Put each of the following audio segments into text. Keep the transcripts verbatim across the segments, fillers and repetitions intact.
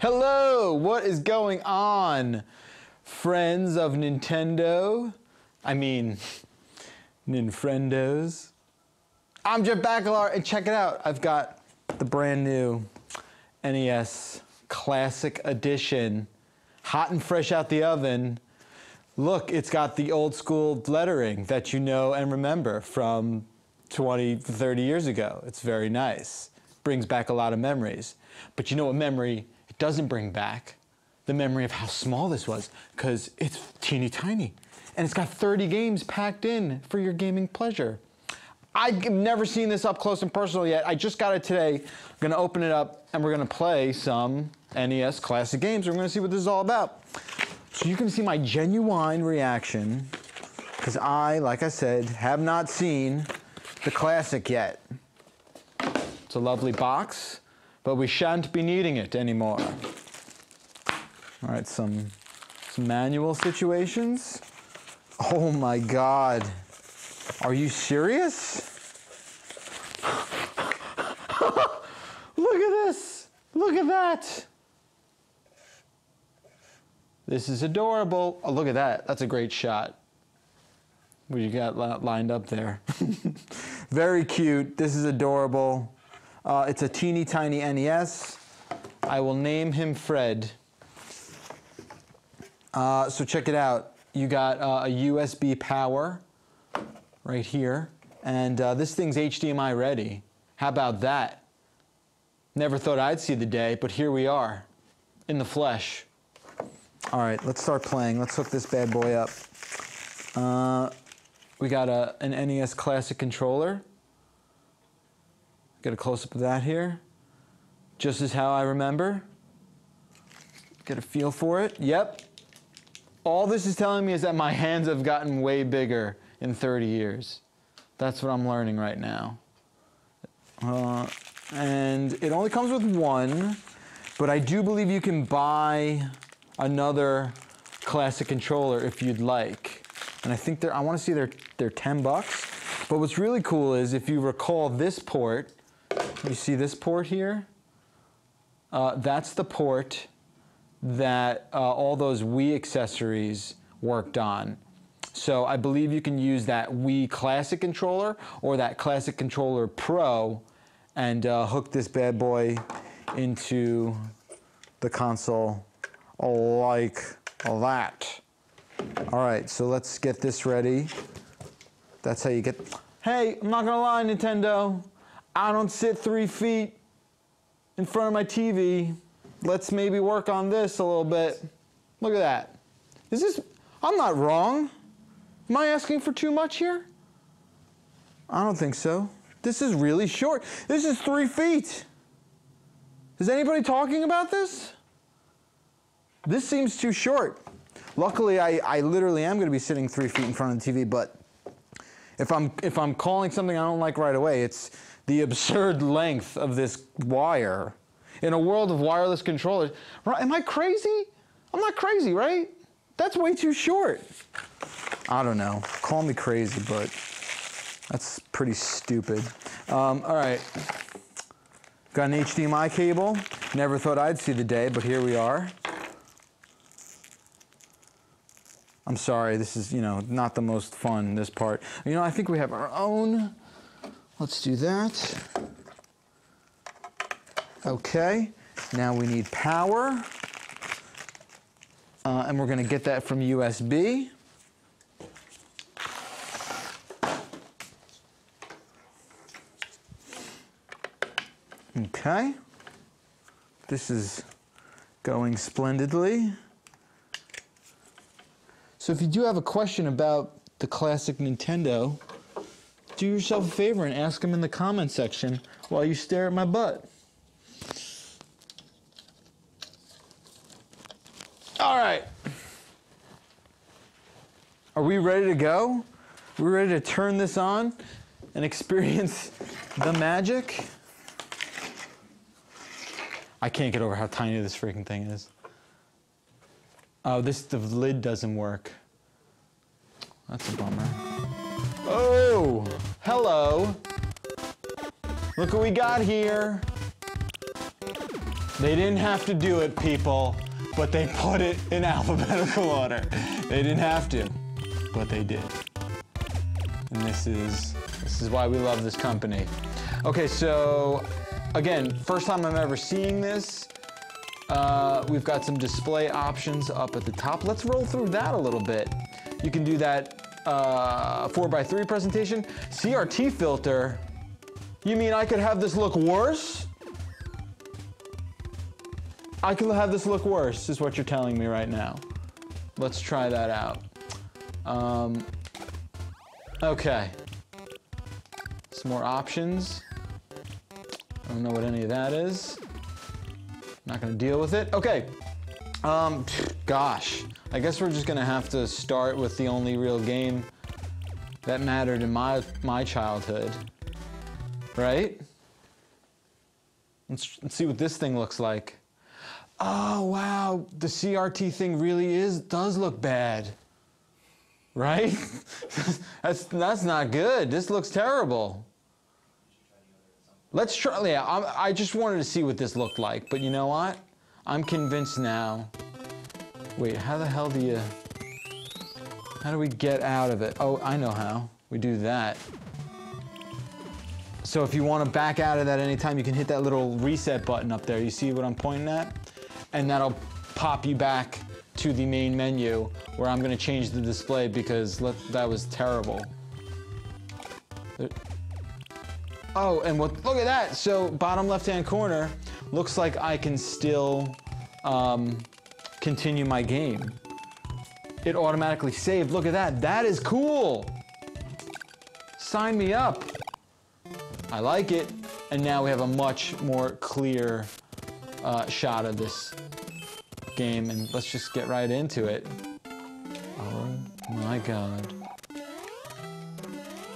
Hello, what is going on, friends of Nintendo? I mean, Ninfrendos. I'm Jeff Bakalar, and check it out. I've got the brand new N E S Classic Edition, hot and fresh out the oven. Look, it's got the old school lettering that you know and remember from twenty, thirty years ago. It's very nice. Brings back a lot of memories. But you know what memory it doesn't bring back? The memory of how small this was, because it's teeny tiny. And it's got thirty games packed in for your gaming pleasure. I've never seen this up close and personal yet. I just got it today. I'm gonna open it up and we're gonna play some N E S classic games. We're gonna see what this is all about. So you can see my genuine reaction, because I, like I said, have not seen the classic yet. It's a lovely box, but we shan't be needing it anymore. All right, some, some manual situations. Oh my God. Are you serious? Look at this. Look at that. This is adorable. Oh, look at that. That's a great shot. What you got lined up there. Very cute. This is adorable. Uh, it's a teeny tiny N E S. I will name him Fred. Uh, so check it out. You got uh, a U S B power right here. And uh, this thing's H D M I ready. How about that? Never thought I'd see the day, but here we are in the flesh. All right, let's start playing. Let's hook this bad boy up. Uh, we got a, an N E S Classic controller. Get a close-up of that here. Just as how I remember. Get a feel for it. Yep. All this is telling me is that my hands have gotten way bigger in thirty years. That's what I'm learning right now. Uh, and it only comes with one, but I do believe you can buy another classic controller if you'd like. And I think they're, I want to see they're, they're ten bucks. But what's really cool is if you recall this port, you see this port here? Uh, that's the port that uh, all those Wii accessories worked on. So I believe you can use that Wii Classic controller or that Classic Controller Pro and uh, hook this bad boy into the console like that. All right, so let's get this ready. That's how you get... Hey, I'm not gonna lie, Nintendo. I don't sit three feet in front of my T V. Let's maybe work on this a little bit. Look at that. Is this... I'm not wrong. Am I asking for too much here? I don't think so. This is really short. This is three feet. Is anybody talking about this? This seems too short. Luckily, I, I literally am gonna be sitting three feet in front of the T V, but If I'm, if I'm calling something I don't like right away, it's the absurd length of this wire. In a world of wireless controllers, am I crazy? I'm not crazy, right? That's way too short. I don't know, call me crazy, but that's pretty stupid. Um, all right, got an H D M I cable. Never thought I'd see the day, but here we are. I'm sorry, this is, you know, not the most fun, this part. You know, I think we have our own. Let's do that. Okay, now we need power. Uh, and we're gonna get that from U S B. Okay. This is going splendidly. So if you do have a question about the classic Nintendo, do yourself a favor and ask them in the comment section while you stare at my butt. All right. Are we ready to go? We're ready to turn this on and experience the magic? I can't get over how tiny this freaking thing is. Oh, this, the lid doesn't work. That's a bummer. Oh, hello. Look what we got here. They didn't have to do it, people, but they put it in alphabetical order. They didn't have to, but they did. And this is, this is why we love this company. Okay, so again, first time I'm ever seeing this. Uh, we've got some display options up at the top. Let's roll through that a little bit. You can do that uh, four by three presentation. C R T filter. You mean I could have this look worse? I could have this look worse, is what you're telling me right now. Let's try that out. Um, okay. Some more options. I don't know what any of that is. Not gonna deal with it. Okay. Um, gosh. I guess we're just gonna have to start with the only real game that mattered in my my childhood. Right? Let's, let's see what this thing looks like. Oh wow, the C R T thing really is does look bad. Right? that's that's not good. This looks terrible. Let's try, yeah, I, I just wanted to see what this looked like, but you know what? I'm convinced now. Wait, how the hell do you, how do we get out of it? Oh, I know how. We do that. So if you want to back out of that anytime, you can hit that little reset button up there. You see what I'm pointing at? And that'll pop you back to the main menu where I'm going to change the display because let, that was terrible. There, oh, and what, look at that. So bottom left-hand corner, looks like I can still um, continue my game. It automatically saved. Look at that. That is cool. Sign me up. I like it. And now we have a much more clear uh, shot of this game. And let's just get right into it. Oh my God.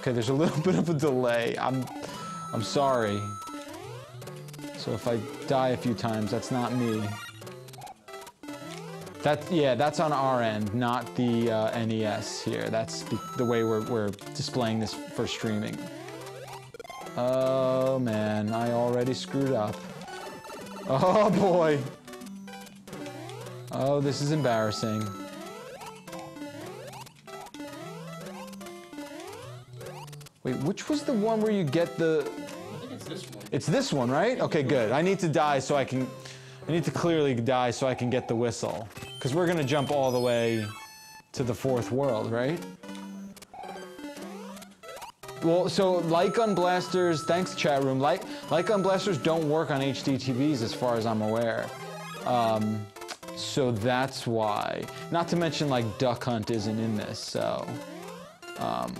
Okay, there's a little bit of a delay. I'm... I'm sorry. So if I die a few times, that's not me. That, yeah, that's on our end, not the uh, N E S here. That's the, the way we're, we're displaying this for streaming. Oh man, I already screwed up. Oh boy. Oh, this is embarrassing. Wait, which was the one where you get the... I think it's this one. It's this one, right? Okay, good. I need to die so I can... I need to clearly die so I can get the whistle. Because we're going to jump all the way to the fourth world, right? Well, so light gun blasters... Thanks, chat room. Light, light gun blasters don't work on H D T Vs as far as I'm aware. Um, so that's why. Not to mention, like, Duck Hunt isn't in this, so... Um,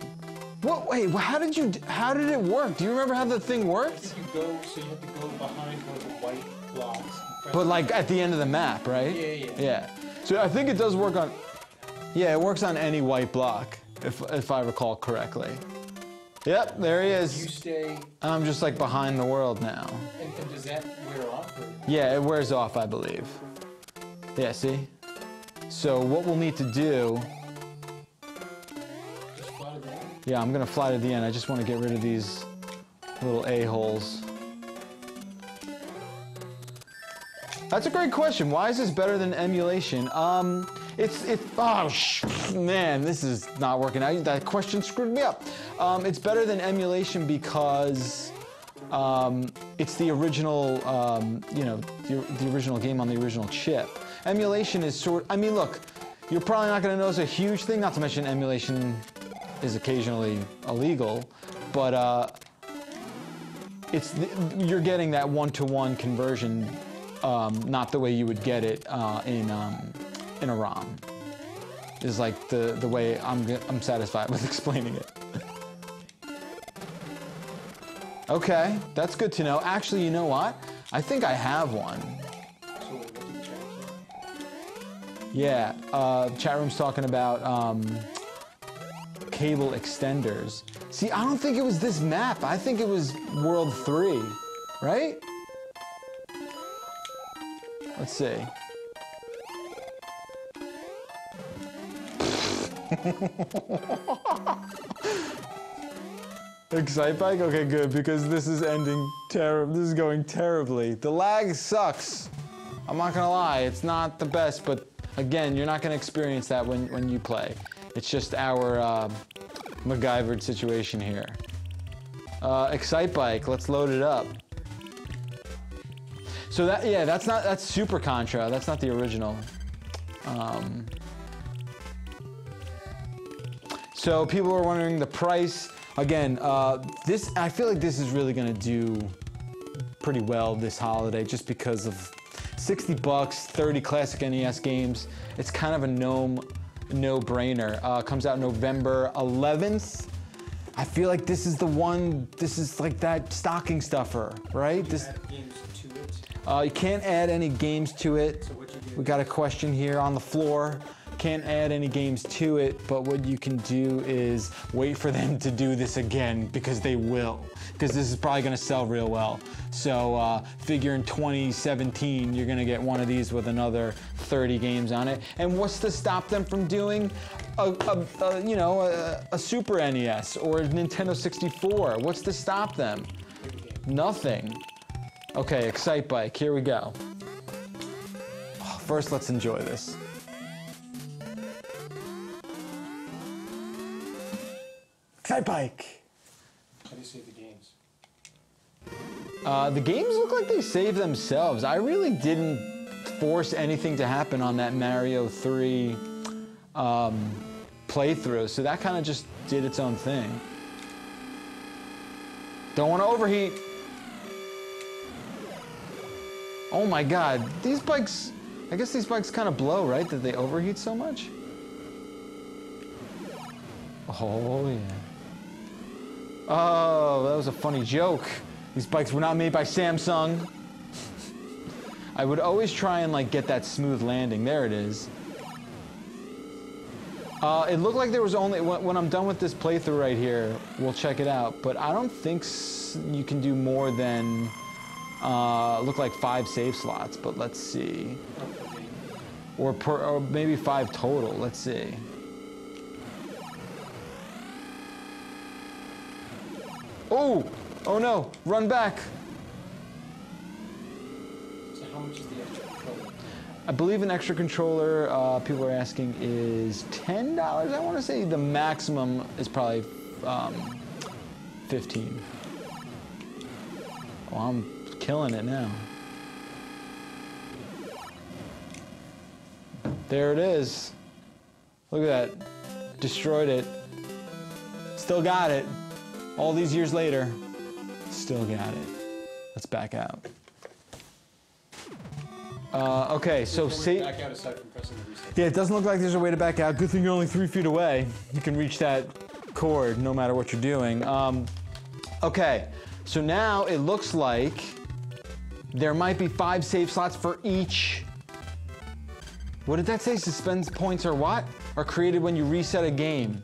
What, wait, how did you, how did it work? Do you remember how the thing worked? You go, so you have to go behind one of the white blocks. But like at the end of the map, right? Yeah, yeah. Yeah. So I think it does work on, yeah, it works on any white block, if, if I recall correctly. Yep, there he is. You stay. I'm just like behind the world now. And, and does that wear off? Or? Yeah, it wears off, I believe. Yeah, see? So what we'll need to do... Yeah, I'm gonna fly to the end. I just want to get rid of these little a-holes. That's a great question. Why is this better than emulation? Um, it's, it's, oh, sh man, this is not working out. That question screwed me up. Um, it's better than emulation because um, it's the original, um, you know, the, the original game on the original chip. Emulation is sort, I mean, look, you're probably not gonna notice a huge thing, not to mention emulation is occasionally illegal, but uh, it's the, you're getting that one-to-one conversion, um, not the way you would get it uh, in um, in a ROM. Is like the the way I'm I'm satisfied with explaining it. Okay, that's good to know. Actually, you know what? I think I have one. Yeah, uh, chat room's talking about. Um, Cable extenders. See, I don't think it was this map. I think it was World three, right? Let's see. Excitebike? Okay, good, because this is ending terrible. This is going terribly. The lag sucks. I'm not gonna lie, it's not the best, but again, you're not gonna experience that when, when you play. It's just our uh, MacGyvered situation here. Uh, Excitebike, let's load it up. So that, yeah, that's not, that's Super Contra, that's not the original. Um, so people are wondering the price. Again, uh, this, I feel like this is really gonna do pretty well this holiday just because of sixty bucks, thirty classic N E S games. It's kind of a no, no-brainer. Uh, comes out November eleventh. I feel like this is the one, this is like that stocking stuffer, right? This, games to it? Uh, you can't add any games to it. So what you do? We got a question here on the floor. Can't add any games to it, but what you can do is wait for them to do this again, because they will. Because this is probably gonna sell real well. So uh, figure in twenty seventeen, you're gonna get one of these with another thirty games on it. And what's to stop them from doing a, a, a you know, a, a Super N E S or a Nintendo sixty-four? What's to stop them? Nothing. Okay, Excitebike, here we go. Oh, first, let's enjoy this. Excitebike. How do you save the games? Uh, the games look like they save themselves. I really didn't force anything to happen on that Mario three um, playthrough, so that kind of just did its own thing. Don't want to overheat. Oh my God, these bikes, I guess these bikes kind of blow, right? That they overheat so much? Oh yeah. Oh, that was a funny joke. These bikes were not made by Samsung. I would always try and like get that smooth landing. There it is. Uh, it looked like there was only, when, when I'm done with this playthrough right here, we'll check it out, but I don't think s you can do more than, uh, look like five save slots, but let's see. Or, per, or maybe five total, let's see. Oh! Oh no! Run back! So how much is the extra controller? I believe an extra controller, uh, people are asking, is ten dollars? I want to say the maximum is probably um, fifteen dollars. Oh, I'm killing it now. There it is. Look at that. Destroyed it. Still got it. All these years later, still got it. Let's back out. Uh, okay, so save. Yeah, it doesn't look like there's a way to back out. Good thing you're only three feet away. You can reach that cord no matter what you're doing. Um, okay, so now it looks like there might be five save slots for each. What did that say? Suspense points are what? Are created when you reset a game.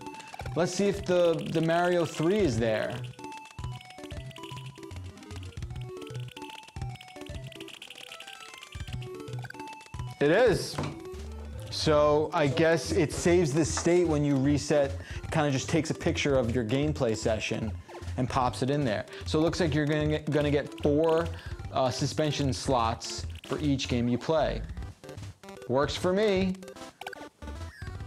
Let's see if the, the Mario three is there. It is. So I guess it saves the state when you reset. It kind of just takes a picture of your gameplay session and pops it in there. So it looks like you're gonna get, gonna get four uh, suspension slots for each game you play. Works for me.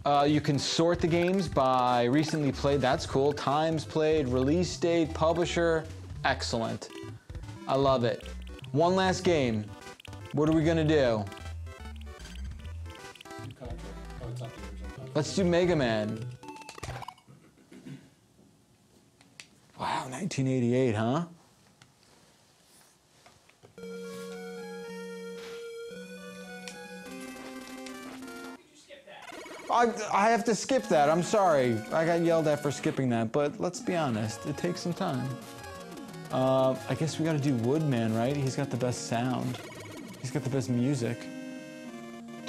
Uh, you can sort the games by recently played, that's cool, times played, release date, publisher, excellent. I love it. One last game. What are we gonna do? Let's do Mega Man. Wow, nineteen eighty-eight, huh? I, I have to skip that, I'm sorry. I got yelled at for skipping that, but let's be honest, it takes some time. Uh, I guess we gotta do Woodman, right? He's got the best sound. He's got the best music.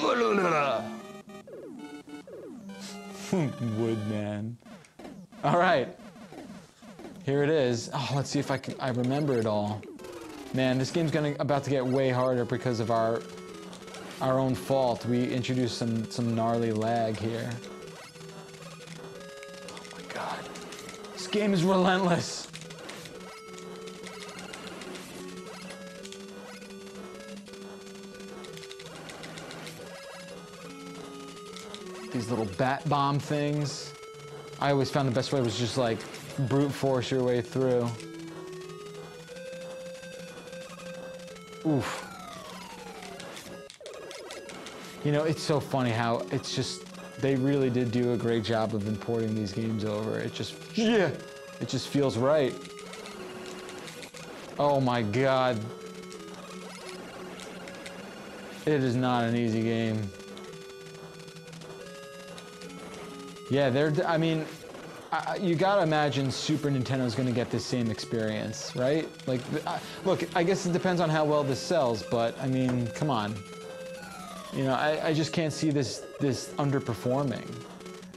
Woodman. All right. Here it is. Oh, let's see if I can, I remember it all. Man, this game's gonna about to get way harder because of our Our own fault. We introduced some some gnarly lag here. Oh my God. This game is relentless. these little bat bomb things. I always found the best way was just like brute force your way through. Oof. You know, it's so funny how it's just, they really did do a great job of importing these games over. It just, yeah, it just feels right. Oh my God. It is not an easy game. Yeah, they're, I mean, I, you gotta imagine Super Nintendo's gonna get this same experience, right? Like, I, look, I guess it depends on how well this sells, but I mean, come on. You know, I, I just can't see this this underperforming.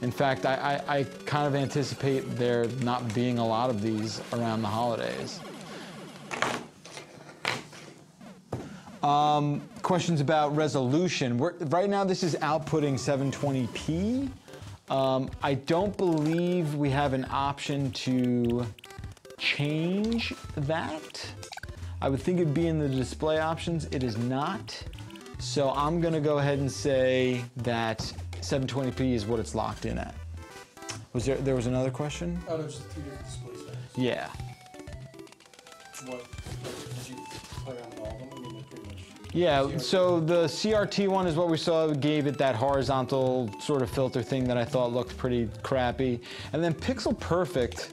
In fact, I, I, I kind of anticipate there not being a lot of these around the holidays. Um, questions about resolution. We're, right now this is outputting seven twenty p. Um, I don't believe we have an option to change that. I would think it'd be in the display options. It is not. So I'm gonna go ahead and say that seven twenty p is what it's locked in at. Was there, there was another question? Oh, there's three different display settings. Yeah. What, did you play around with all of them? I mean, they're pretty much... Yeah, so the C R T one is what we saw, gave it that horizontal sort of filter thing that I thought looked pretty crappy. And then Pixel Perfect,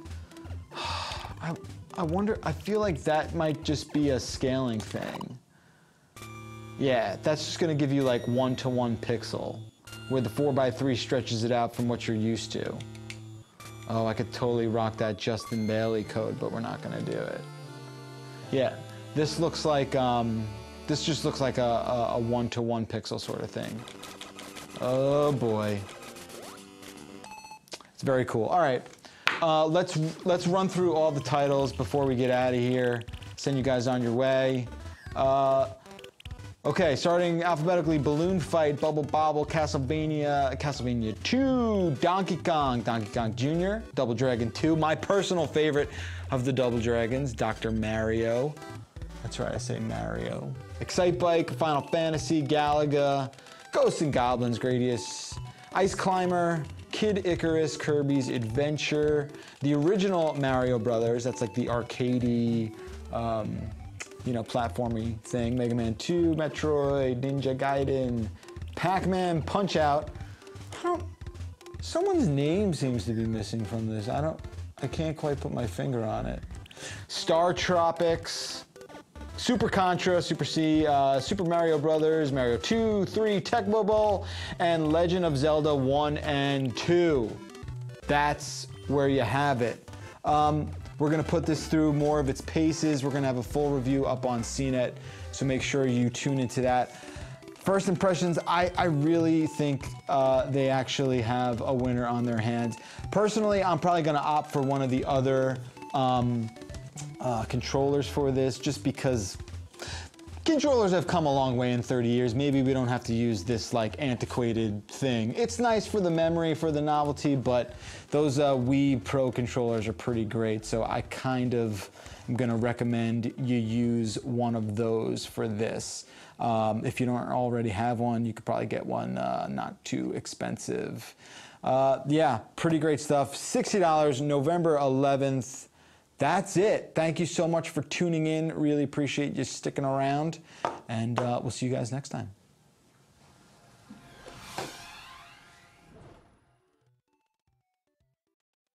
I, I wonder, I feel like that might just be a scaling thing. Yeah, that's just gonna give you like one-to-one pixel, where the four by three stretches it out from what you're used to. Oh, I could totally rock that Justin Bailey code, but we're not gonna do it. Yeah, this looks like, um, this just looks like a one-to-one pixel sort of thing. Oh boy. It's very cool. All right, uh, let's, let's run through all the titles before we get out of here, send you guys on your way. Uh, Okay, starting alphabetically, Balloon Fight, Bubble Bobble, Castlevania, Castlevania two, Donkey Kong, Donkey Kong Junior, Double Dragon two, my personal favorite of the Double Dragons, Doctor Mario. That's right, I say Mario. Excitebike, Final Fantasy, Galaga, Ghosts and Goblins, Gradius, Ice Climber, Kid Icarus, Kirby's Adventure, the original Mario Brothers, that's like the arcadey, um, you know, platformy thing, Mega Man two, Metroid, Ninja Gaiden, Pac-Man, Punch-Out. I don't, someone's name seems to be missing from this. I don't, I can't quite put my finger on it. Star Tropics, Super Contra, Super C, uh, Super Mario Brothers, Mario two, three, Tecmo Bowl, and Legend of Zelda one and two. That's where you have it. Um, We're gonna put this through more of its paces. We're gonna have a full review up on C net, so make sure you tune into that. First impressions, I, I really think uh, they actually have a winner on their hands. Personally, I'm probably gonna opt for one of the other um, uh, controllers for this, just because controllers have come a long way in thirty years. Maybe we don't have to use this like antiquated thing. It's nice for the memory, for the novelty, but those uh, Wii Pro controllers are pretty great. So I kind of am gonna recommend you use one of those for this. Um, if you don't already have one, you could probably get one uh, not too expensive. Uh, yeah, pretty great stuff. sixty dollars, November eleventh. That's it. Thank you so much for tuning in. Really appreciate you sticking around, and uh, we'll see you guys next time.